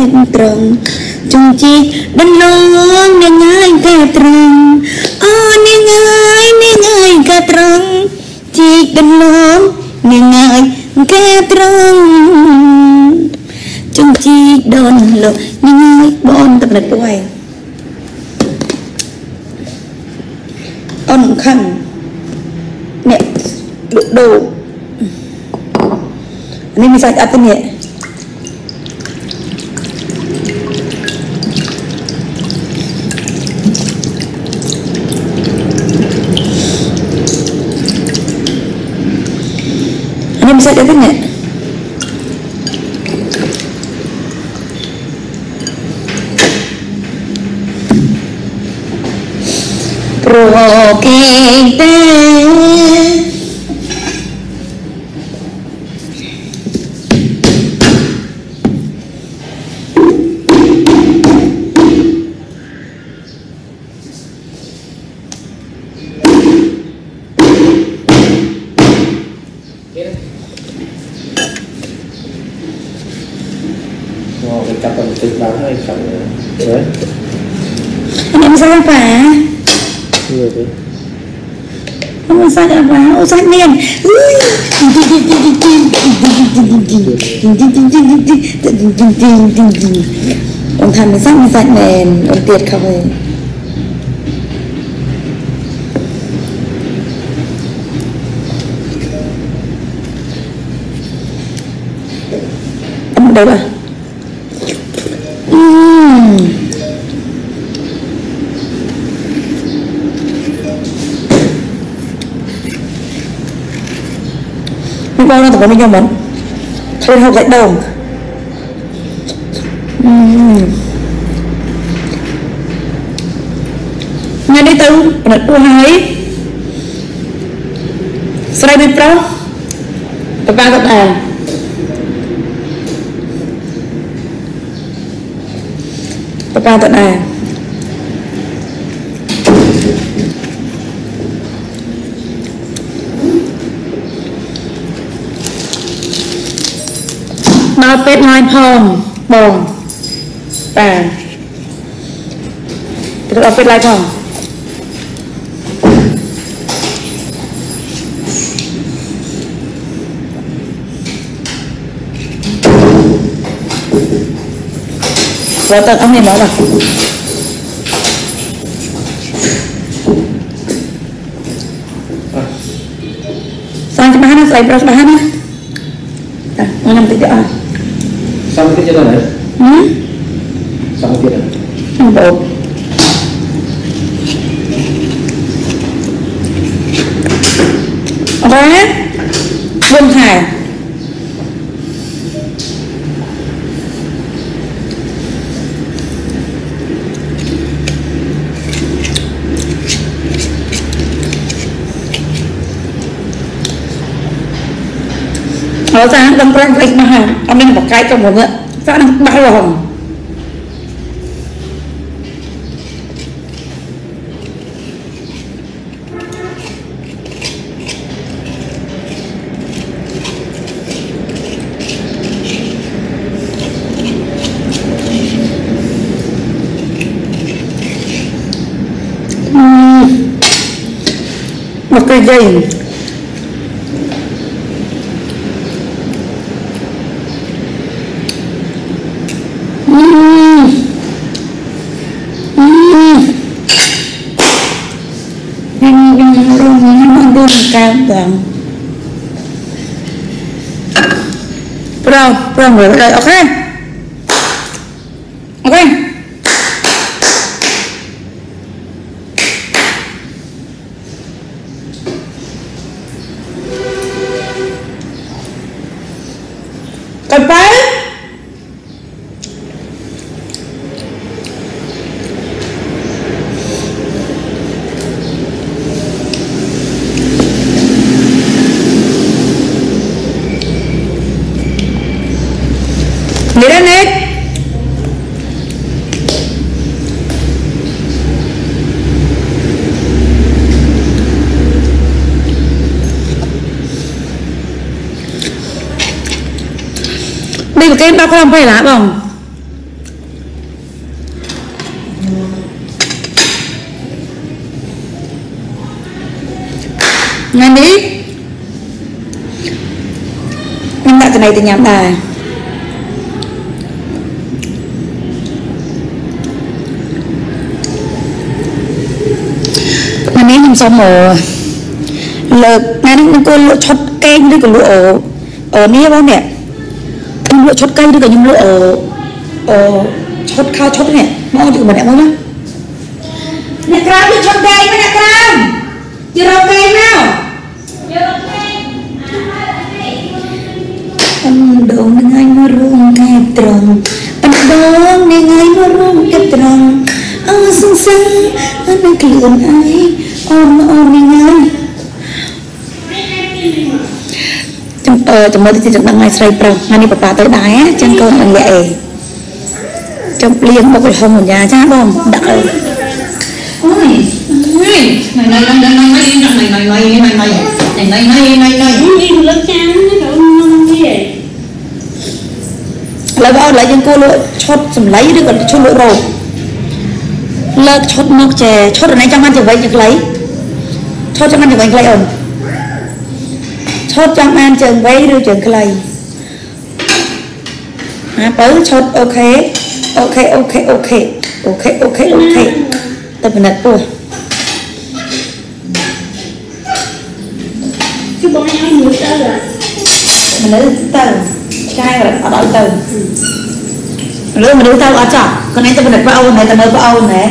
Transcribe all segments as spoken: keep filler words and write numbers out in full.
ឲ្យត្រង់ចង់ជីដំណងនាងហើយកែត្រង់អូនាងហើយនាងហើយកែត្រង់ជីដំណងនាងហើយកែត្រង់ចង់ជីដូនលោកនាងហើយបងតំណិតពួកឯងអូនខំអ្នកដូរini bisa apa nih ya? Ini bisa apa nih? Prokete Usah nih, bao nó tập với nhau món thôi học dạy đồng ngày đi từ đặt u hai sau đây pro tập ba tập à tập ba tập àเป็ดน้อยพร้อมบ่งป่าเอาเป็ดลายพร้อมเราตัดเอาให้หมอป่ะสร้างจะมาให้นะใส่ปลาจะมาให้นะอ่ะมันยังติดเยอะอ่ะsama kita jalan ya? Hmm? Sama kita enggak apa ya? Belum hai nó ra đâm ra cái mà hàng anh đang bọc cái trong một nữa sao đang bao lòng một cái dây Pro, pro ngồi đây, ok, ok. Cẩn tay. Cái nó không phải lá bông Nanti mình đặt cái này thì nhắm lại. Nanti mình xong rồi lợp nên mình có lựa chốt canh đi, còn lựa ở ở nia bao nè, mình lựa chốt canh đi, còn lựa ở ở chốt khao chốt nè, bao nhiêu mà nè bao nhá. Nè Kram đi chốt canh mà nè Kram, chị rau canh nào? Anh đồn nên anh mới rung cái tròn, anh đồn nên anh mới rung cái tròn. Anh sung sướng, anh đang kêu ai, ôm ôm nên anh. Chúng tôi thì chúng đang ngay say pro, ngay đi bà bà tới đái á, chân cơ mình vậy, trong liền bao cái hông của nhà cha bom đập. Ôi, này này này này này này này này này này này này này này này này lớp trang nó không gì. Lấy bao lấy chân cô lội chốt sầm lấy đi còn chốt lội rồi, lợt chốt móc chè chốt ở đây trong ăn thì vậy chẳng lấy, chốt trong ăn thì vậy lấy ổn. Chốt trong an trường vay rồi trường cây à, bớ chốt ok ok ok ok ok ok ok tập mình đặt cô chứ bố nói nhiều tơ à, mình lấy tơ trai rồi ở đâu tơ lấy mình lấy tơ ở chợ còn này tập mình đặt vào ôn này tập mình vào ôn này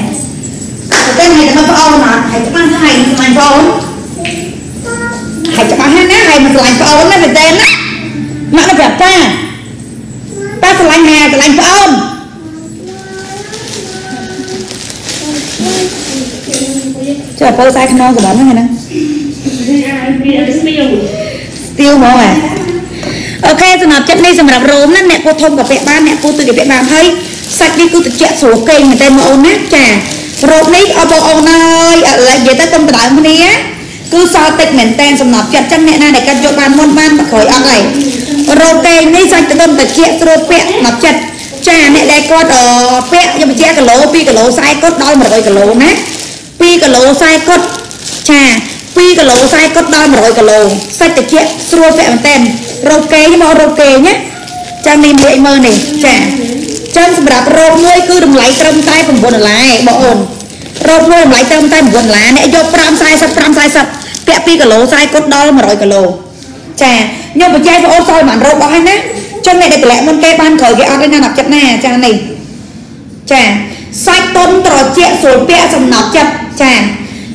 cái này tập mình vào ôn mà phải cho ăn cái này mình vào ôn hay cho anh hết hay mà lành phải ôn nó phải tên á mà nó phải ta ta phải lành hè phải lành phải ôn cho bố sai khăn của bạn nó tiêu mỏ à ok sẵn hợp chất này sẵn hợp rốm nó nè cô thông của vẹn ba nè cô tự vẹn ba thấy sạch đi cô tự chạy số kênh mà tên mà ôn nát chà rốm này ở bộ ôn ơi ở lại dưới ta tâm tả ôn đi á cứ so tịch mềm ten xong nạp chặt chân mẹ na để cắt cho bàn môn ban và khỏi ăn này rote này sạch từ đâm từ chẹt rồi pẹ nạp chặt cha mẹ đây con ở pẹ nhưng mà chẹt cái lỗ pi cái lỗ sai cốt đôi một đôi cái lỗ nè pi cái lỗ sai cốt cha pi cái lỗ sai cốt đôi một đôi cái lỗ sạch từ chẹt rồi pẹ mềm ten rote nhưng mà rote nhé cha mình bị mơ này cha chân sầm đạp rote nuôi cứ đừng lấy trâm tay cùng buồn lại bỏ ồn rote nuôi lấy trâm tay buồn lá nè vô pram sai sập pram sai sập pẹt pi cái lỗ sai cốt đo mà rồi cái lỗ, chà nhưng mà chai phải ôm soi bản rộng bói nè, cho nên để lẽ môn cây ban khởi cái áo lên nạp chặt nè, chà này, chà sai tôn trò chẹt sồi pẹt sầm nạp chặt, chà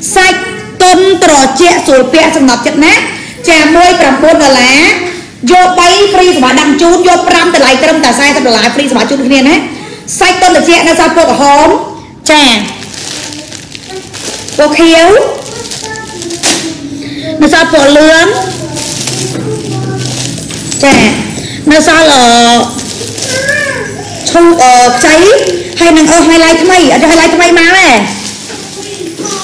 sai tôn trò chẹt sồi pẹt sầm nạp chặt nè, chà môi cầm bún là lá, vô bay free mà đâm chun vô pram từ lại trâm từ sai từ lại free mà chun cái này nè, sai tôn trò chẹt là sao bộ hóm, chà, bộ khiếu nó sao phổ lưỡng chà nó sao ở chung ở cháy hay mình ơ hai lái thay ở cho hai lái thay má này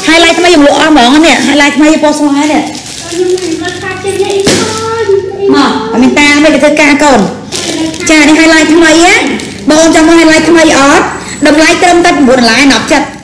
hai lái thay dùng lụa áo mỏng nè hai lái thay po xoáy nè mà mình ta mấy cái thơ ca còn chà đi hai lái thay á bông trong hai lái thay ớt đập lái trâm tách buồn lái nọc chặt